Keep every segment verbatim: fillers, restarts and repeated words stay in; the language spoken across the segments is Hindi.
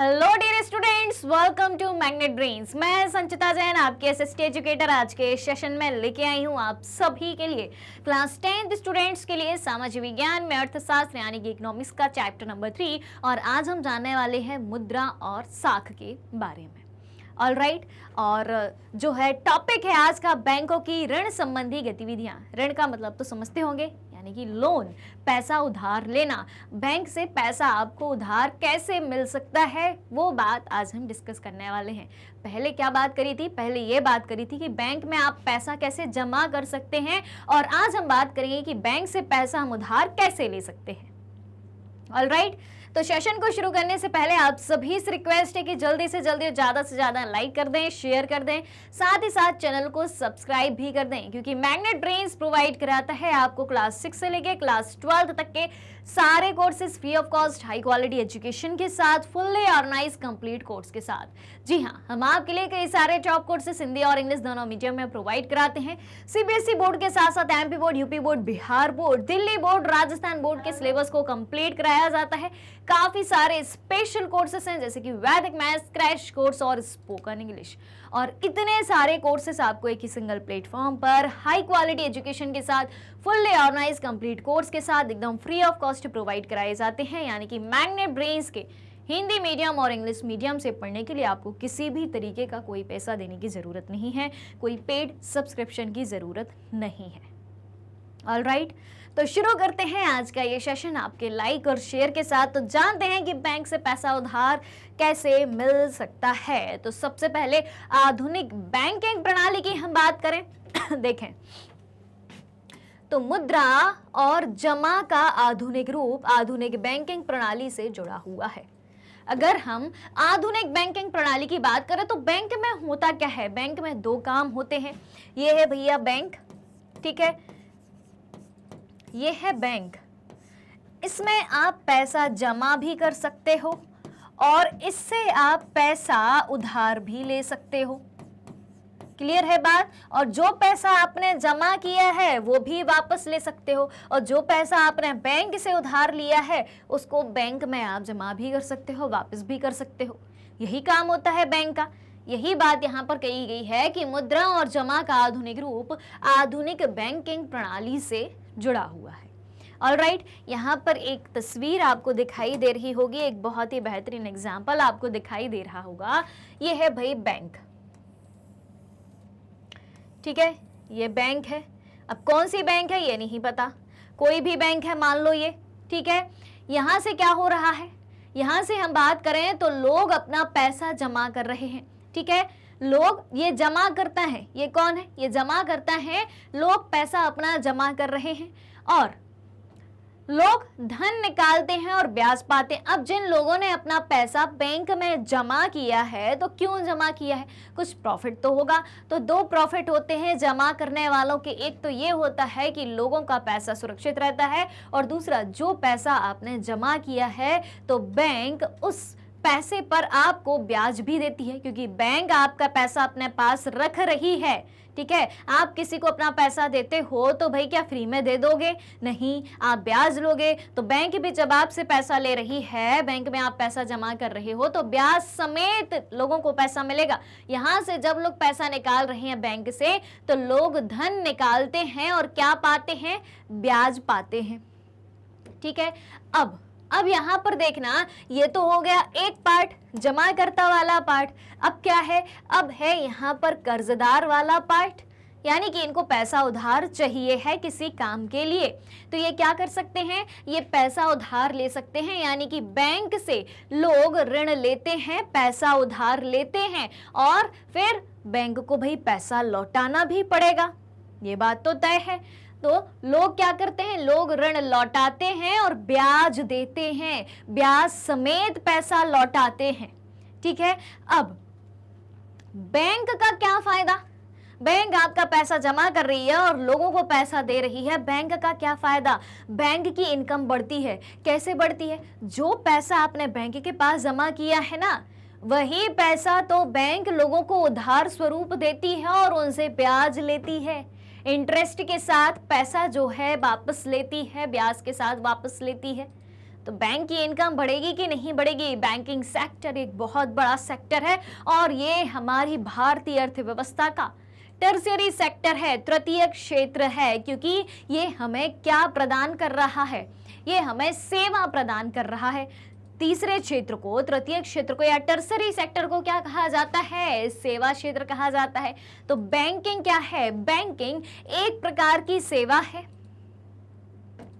Hello dear students, welcome to magnet brains. मैं संचिता जैन आपके असिस्टेंट एजुकेटर आज के सेशन में लेके आई हूँ आप सभी के लिए क्लास टेंथ स्टूडेंट्स के लिए सामाजिक विज्ञान में अर्थशास्त्र यानी कि इकोनॉमिक्स का चैप्टर नंबर थ्री। और आज हम जानने वाले हैं मुद्रा और साख के बारे में। All right right. और जो है टॉपिक है आज का, बैंकों की ऋण संबंधी गतिविधियां। ऋण का मतलब तो समझते होंगे, यानी कि लोन, पैसा उधार लेना। बैंक से पैसा आपको उधार कैसे मिल सकता है, वो बात आज हम डिस्कस करने वाले हैं। पहले क्या बात करी थी? पहले ये बात करी थी कि बैंक में आप पैसा कैसे जमा कर सकते हैं, और आज हम बात करेंगे कि बैंक से पैसा हम उधार कैसे ले सकते हैं। All right right. तो सेशन को शुरू करने से पहले आप सभी से रिक्वेस्ट है कि जल्दी से जल्दी और ज़्यादा से ज़्यादा लाइक कर दें, शेयर कर दें, साथ ही साथ चैनल को सब्सक्राइब भी कर दें, क्योंकि मैग्नेट ब्रेन्स प्रोवाइड कराता है आपको क्लास सिक्स से लेकर क्लास ट्वेल्थ तक के सारे courses free of cost, high quality education के साथ, फुल्ली ऑर्गेनाइज कंप्लीट कोर्स के साथ। जी हाँ, हम आपके लिए कई सारे टॉप कोर्सेज हिंदी और इंग्लिश दोनों मीडियम में प्रोवाइड कराते हैं। सीबीएसई बोर्ड के साथ साथ MP board, UP board, Bihar board, Delhi board, Rajasthan board के सिलेबस को कंप्लीट कराया जाता है। काफी सारे स्पेशल कोर्सेस हैं, जैसे कि वैदिक मैथ्स, क्रैश कोर्स और स्पोकन इंग्लिश। और इतने सारे कोर्सेस आपको एक ही सिंगल प्लेटफॉर्म पर हाई क्वालिटी एजुकेशन के साथ, फुल्ली ऑर्गेनाइज कंप्लीट कोर्स के साथ, एकदम फ्री ऑफ कॉस्ट प्रोवाइड कराए जाते हैं। यानी कि मैग्नेट ब्रेन्स के हिंदी मीडियम और इंग्लिश मीडियम से पढ़ने के लिए आपको किसी भी तरीके का कोई पैसा देने की जरूरत नहीं है, कोई पेड सब्सक्रिप्शन की जरूरत नहीं है। All right right. तो शुरू करते हैं आज का ये सेशन आपके लाइक और शेयर के साथ। तो जानते हैं कि बैंक से पैसा उधार कैसे मिल सकता है। तो सबसे पहले आधुनिक बैंकिंग प्रणाली की हम बात करें देखें तो मुद्रा और जमा का आधुनिक रूप आधुनिक बैंकिंग प्रणाली से जुड़ा हुआ है। अगर हम आधुनिक बैंकिंग प्रणाली की बात करें तो बैंक में होता क्या है? बैंक में दो काम होते हैं। ये है भैया बैंक, ठीक है, ये है बैंक। इसमें आप पैसा जमा भी कर सकते हो और इससे आप पैसा उधार भी ले सकते हो। क्लियर है बात? और जो पैसा आपने जमा किया है वो भी वापस ले सकते हो, और जो पैसा आपने बैंक से उधार लिया है उसको बैंक में आप जमा भी कर सकते हो, वापस भी कर सकते हो। यही काम होता है बैंक का। यही बात यहाँ पर कही गई है कि मुद्रा और जमा का आधुनिक रूप आधुनिक बैंकिंग प्रणाली से जुड़ा हुआ है। ऑल राइट right, यहाँ पर एक तस्वीर आपको दिखाई दे रही होगी, एक बहुत ही बेहतरीन एग्जाम्पल आपको दिखाई दे रहा होगा। ये है भाई बैंक, ठीक है, ये बैंक है। अब कौन सी बैंक है ये नहीं पता, कोई भी बैंक है मान लो ये, ठीक है। यहाँ से क्या हो रहा है? यहाँ से हम बात करें तो लोग अपना पैसा जमा कर रहे हैं, ठीक है। लोग ये जमा करता है, ये कौन है? ये जमा करता है। लोग पैसा अपना जमा कर रहे हैं और लोग धन निकालते हैं और ब्याज पाते हैं। अब जिन लोगों ने अपना पैसा बैंक में जमा किया है, तो क्यों जमा किया है? कुछ प्रॉफिट तो होगा। तो दो प्रॉफिट होते हैं जमा करने वालों के। एक तो ये होता है कि लोगों का पैसा सुरक्षित रहता है, और दूसरा, जो पैसा आपने जमा किया है तो बैंक उस पैसे पर आपको ब्याज भी देती है, क्योंकि बैंक आपका पैसा अपने पास रख रही है, ठीक है। आप किसी को अपना पैसा देते हो तो भाई क्या फ्री में दे दोगे? नहीं, आप ब्याज लोगे। तो बैंक भी जब आपसे पैसा ले रही है, बैंक में आप पैसा जमा कर रहे हो, तो ब्याज समेत लोगों को पैसा मिलेगा। यहाँ से जब लोग पैसा निकाल रहे हैं बैंक से, तो लोग धन निकालते हैं और क्या पाते हैं? ब्याज पाते हैं, ठीक है। अब अब यहाँ पर देखना, ये तो हो गया एक पार्ट, जमा करता वाला पार्ट। अब क्या है? अब है यहाँ पर कर्जदार वाला पार्ट, यानी कि इनको पैसा उधार चाहिए है किसी काम के लिए, तो ये क्या कर सकते हैं? ये पैसा उधार ले सकते हैं। यानी कि बैंक से लोग ऋण लेते हैं, पैसा उधार लेते हैं, और फिर बैंक को भाई पैसा लौटाना भी पड़ेगा, ये बात तो तय है। तो लोग क्या करते हैं? लोग ऋण लौटाते हैं और ब्याज देते हैं, ब्याज समेत पैसा लौटाते हैं, ठीक है। अब बैंक का क्या फायदा? बैंक आपका पैसा जमा कर रही है और लोगों को पैसा दे रही है, बैंक का क्या फायदा? बैंक की इनकम बढ़ती है। कैसे बढ़ती है? जो पैसा आपने बैंक के पास जमा किया है ना, वही पैसा तो बैंक लोगों को उधार स्वरूप देती है और उनसे ब्याज लेती है, इंटरेस्ट के साथ पैसा जो है वापस लेती है, ब्याज के साथ वापस लेती है। तो बैंक की इनकम बढ़ेगी कि नहीं बढ़ेगी। बैंकिंग सेक्टर एक बहुत बड़ा सेक्टर है और ये हमारी भारतीय अर्थव्यवस्था का टर्शियरी सेक्टर है, तृतीय क्षेत्र है, क्योंकि ये हमें क्या प्रदान कर रहा है, ये हमें सेवा प्रदान कर रहा है। तीसरे क्षेत्र को, तृतीय क्षेत्र को या टर्सरी सेक्टर को क्या कहा जाता है, सेवा क्षेत्र कहा जाता है। तो बैंकिंग क्या है, बैंकिंग एक प्रकार की सेवा है।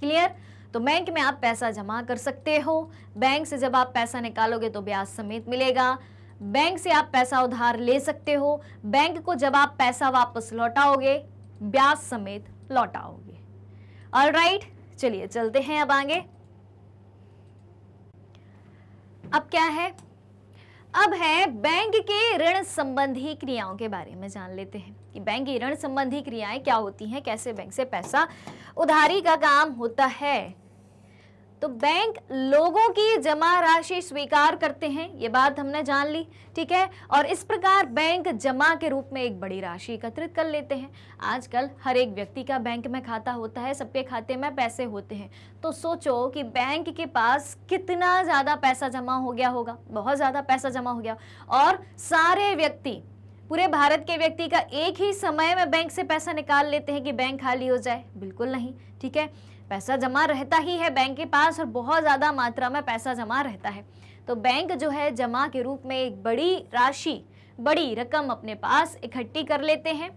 क्लियर। तो बैंक में आप पैसा जमा कर सकते हो, बैंक से जब आप पैसा निकालोगे तो ब्याज समेत मिलेगा, बैंक से आप पैसा उधार ले सकते हो, बैंक को जब आप पैसा वापस लौटाओगे ब्याज समेत लौटाओगे। ऑलराइट, चलिए चलते हैं अब आगे। अब क्या है, अब है बैंक के ऋण संबंधी क्रियाओं के बारे में जान लेते हैं कि बैंक की ऋण संबंधी क्रियाएं क्या होती हैं, कैसे बैंक से पैसा उधारी का काम होता है। तो बैंक लोगों की जमा राशि स्वीकार करते हैं, ये बात हमने जान ली, ठीक है। और इस प्रकार बैंक जमा के रूप में एक बड़ी राशि एकत्रित कर लेते हैं। आजकल हर एक व्यक्ति का बैंक में खाता होता है, सबके खाते में पैसे होते हैं। तो सोचो कि बैंक के पास कितना ज़्यादा पैसा जमा हो गया होगा, बहुत ज़्यादा पैसा जमा हो गया, और सारे व्यक्ति, पूरे भारत के व्यक्ति का एक ही समय में बैंक से पैसा निकाल लेते हैं कि बैंक खाली हो जाए, बिल्कुल नहीं, ठीक है। पैसा जमा रहता ही है बैंक के पास और बहुत ज़्यादा मात्रा में पैसा जमा रहता है। तो बैंक जो है जमा के रूप में एक बड़ी राशि, बड़ी रकम अपने पास इकट्ठी कर लेते हैं।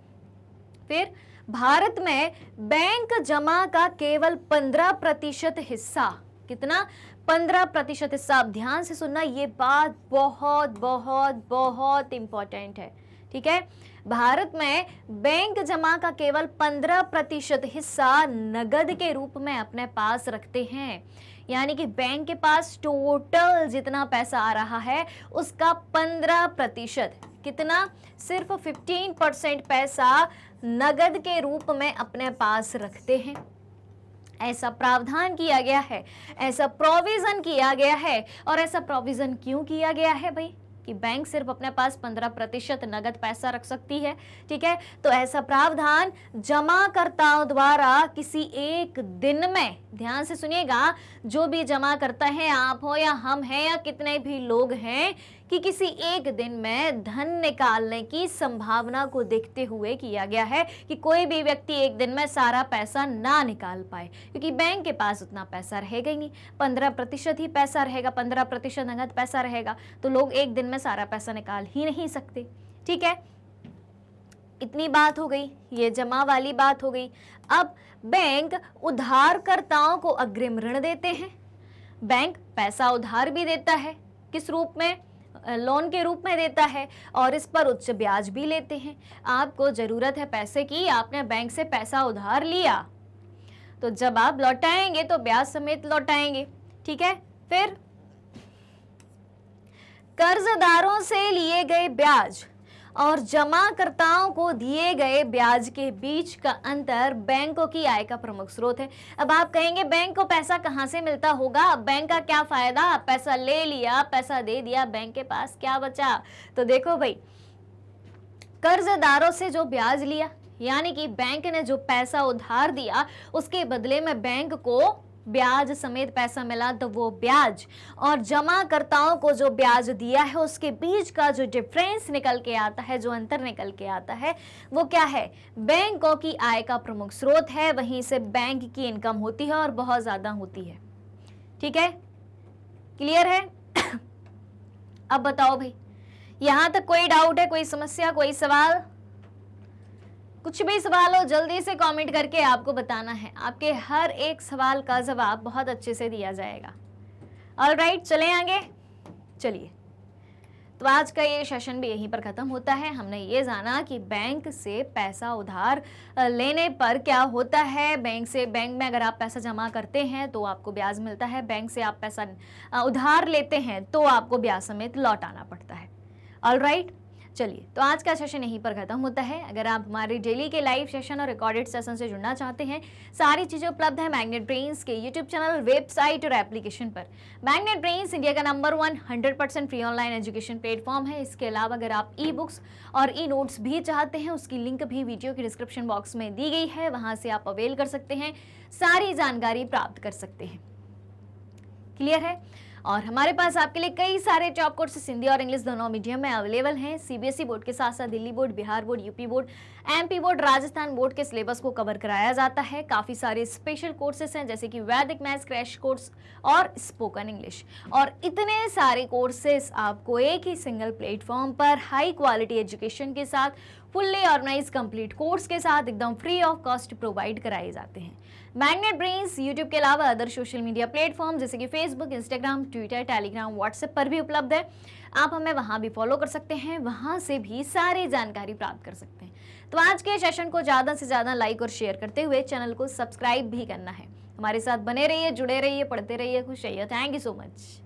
फिर भारत में बैंक जमा का केवल पंद्रह प्रतिशत हिस्सा, कितना, पंद्रह प्रतिशत हिस्सा, आप ध्यान से सुनना, ये बात बहुत बहुत बहुत इम्पॉर्टेंट है, ठीक है। भारत में बैंक जमा का केवल पंद्रह प्रतिशत हिस्सा नगद के रूप में अपने पास रखते हैं, यानी कि बैंक के पास टोटल जितना पैसा आ रहा है उसका पंद्रह प्रतिशत, कितना, सिर्फ फिफ्टीन परसेंट पैसा नगद के रूप में अपने पास रखते हैं। ऐसा प्रावधान किया गया है, ऐसा प्रोविज़न किया गया है। और ऐसा प्रोविज़न क्यों किया गया है भाई कि बैंक सिर्फ अपने पास पंद्रह प्रतिशत नगद पैसा रख सकती है, ठीक है। तो ऐसा प्रावधान जमाकर्ताओं द्वारा किसी एक दिन में, ध्यान से सुनिएगा, जो भी जमा करता है, आप हो या हम हैं या कितने भी लोग हैं, कि किसी एक दिन में धन निकालने की संभावना को देखते हुए किया गया है कि कोई भी व्यक्ति एक दिन में सारा पैसा ना निकाल पाए, क्योंकि बैंक के पास उतना पैसा रहेगा ही नहीं, पंद्रह प्रतिशत ही पैसा रहेगा, पंद्रह प्रतिशत नगद पैसा रहेगा, तो लोग एक दिन में सारा पैसा निकाल ही नहीं सकते, ठीक है। इतनी बात हो गई, ये जमा वाली बात हो गई। अब बैंक उधारकर्ताओं को अग्रिम ऋण देते हैं, बैंक पैसा उधार भी देता है, किस रूप में, लोन के रूप में देता है, और इस पर उच्च ब्याज भी लेते हैं। आपको ज़रूरत है पैसे की, आपने बैंक से पैसा उधार लिया, तो जब आप लौटाएंगे तो ब्याज समेत लौटाएंगे, ठीक है। फिर कर्जदारों से लिए गए ब्याज और जमाकर्ताओं को दिए गए ब्याज के बीच का अंतर बैंकों की आय का प्रमुख स्रोत है। अब आप कहेंगे बैंक को पैसा कहाँ से मिलता होगा, बैंक का क्या फायदा, पैसा ले लिया, पैसा दे दिया, बैंक के पास क्या बचा। तो देखो भाई, कर्जदारों से जो ब्याज लिया, यानी कि बैंक ने जो पैसा उधार दिया, उसके बदले में बैंक को ब्याज समेत पैसा मिला, तो वो ब्याज और जमाकर्ताओं को जो ब्याज दिया है उसके बीच का जो डिफरेंस निकल के आता है, जो अंतर निकल के आता है, वो क्या है, बैंकों की आय का प्रमुख स्रोत है। वहीं से बैंक की इनकम होती है और बहुत ज़्यादा होती है, ठीक है, क्लियर है। अब बताओ भाई, यहाँ तक कोई डाउट है, कोई समस्या, कोई सवाल, कुछ भी सवाल हो जल्दी से कमेंट करके आपको बताना है, आपके हर एक सवाल का जवाब बहुत अच्छे से दिया जाएगा। ऑलराइट, चलें आगे। चलिए, तो आज का ये सेशन भी यहीं पर ख़त्म होता है। हमने ये जाना कि बैंक से पैसा उधार लेने पर क्या होता है, बैंक से, बैंक में अगर आप पैसा जमा करते हैं तो आपको ब्याज मिलता है, बैंक से आप पैसा उधार लेते हैं तो आपको ब्याज समेत लौटाना पड़ता है। ऑलराइट, चलिए, तो आज का सेशन यहीं पर खत्म होता है। अगर आप हमारे डेली के लाइव सेशन और रिकॉर्डेड सेशन से जुड़ना चाहते हैं, सारी चीज़ें उपलब्ध है मैग्नेट ब्रेन्स के यूट्यूब चैनल, वेबसाइट और एप्लीकेशन पर। मैग्नेट ब्रेन्स इंडिया का number one hundred percent free online education platform है। इसके अलावा अगर आप ई बुक्स और ई नोट्स भी चाहते हैं, उसकी लिंक भी वीडियो के डिस्क्रिप्शन बॉक्स में दी गई है, वहाँ से आप अवेल कर सकते हैं, सारी जानकारी प्राप्त कर सकते हैं। क्लियर है। और हमारे पास आपके लिए कई सारे जॉब कोर्सेस हिंदी और इंग्लिश दोनों मीडियम में अवेलेबल हैं। सीबीएसई बोर्ड के साथ साथ Delhi board, Bihar board, UP board, MP board, Rajasthan board के सिलेबस को कवर कराया जाता है। काफ़ी सारे स्पेशल कोर्सेस हैं जैसे कि वैदिक मैथ्स, क्रैश कोर्स और स्पोकन इंग्लिश। और इतने सारे कोर्सेस आपको एक ही सिंगल प्लेटफॉर्म पर हाई क्वालिटी एजुकेशन के साथ फुल्ली ऑर्गेनाइज कंप्लीट कोर्स के साथ एकदम फ्री ऑफ कॉस्ट प्रोवाइड कराए जाते हैं। मैग्नेट ब्रेन्स यूट्यूब के अलावा अदर सोशल मीडिया प्लेटफॉर्म जैसे कि Facebook, Instagram, Twitter, Telegram, WhatsApp पर भी उपलब्ध है। आप हमें वहाँ भी फॉलो कर सकते हैं, वहाँ से भी सारी जानकारी प्राप्त कर सकते हैं। तो आज के सेशन को ज़्यादा से ज़्यादा लाइक और शेयर करते हुए चैनल को सब्सक्राइब भी करना है। हमारे साथ बने रहिए, जुड़े रहिए, पढ़ते रहिए, खुश रहिए। Thank you so much.